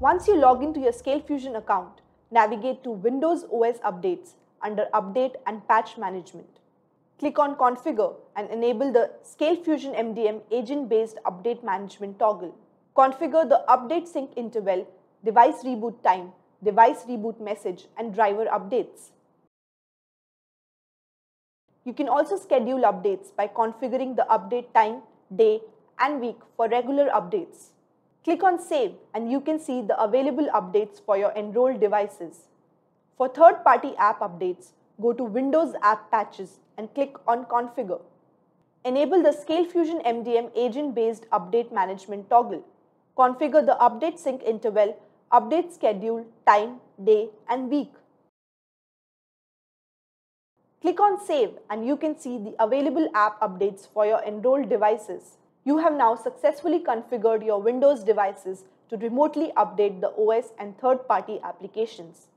Once you log into your Scalefusion account, navigate to Windows OS Updates under Update and Patch Management. Click on Configure and enable the Scalefusion MDM Agent-Based Update Management toggle. Configure the Update Sync Interval, Device Reboot Time, Device Reboot Message and Driver Updates. You can also schedule updates by configuring the update time, day and week for regular updates. Click on Save and you can see the available updates for your enrolled devices. For third-party app updates, go to Windows App Patches and click on Configure. Enable the Scalefusion MDM Agent-Based Update Management toggle. Configure the Update Sync Interval, Update Schedule, Time, Day and Week. Click on Save and you can see the available app updates for your enrolled devices. You have now successfully configured your Windows devices to remotely update the OS and third-party applications.